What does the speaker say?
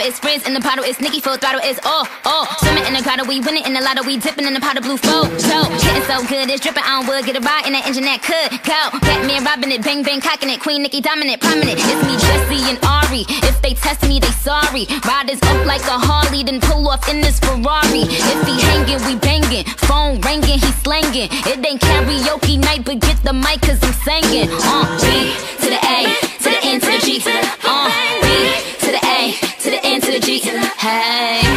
It's friends in the bottle, it's Nicki full throttle, it's all. Swimming in the grotto, we winning in the lotto, we dipping in the pot of blue flow. So, getting so good, it's dripping on wood, get a ride in the engine that could go. Batman robbing it, bang bang cocking it, Queen Nicki dominant, prominent. It's me, Jesse, and Ari. If they test me, they sorry. Riders up like a Harley, then pull off in this Ferrari. If he hanging, we banging. Phone ringing, he slanging. It ain't karaoke night, but get the mic, cause I'm singing. B to the A, to the N to the G, B to the A. To the N to the G. Hey.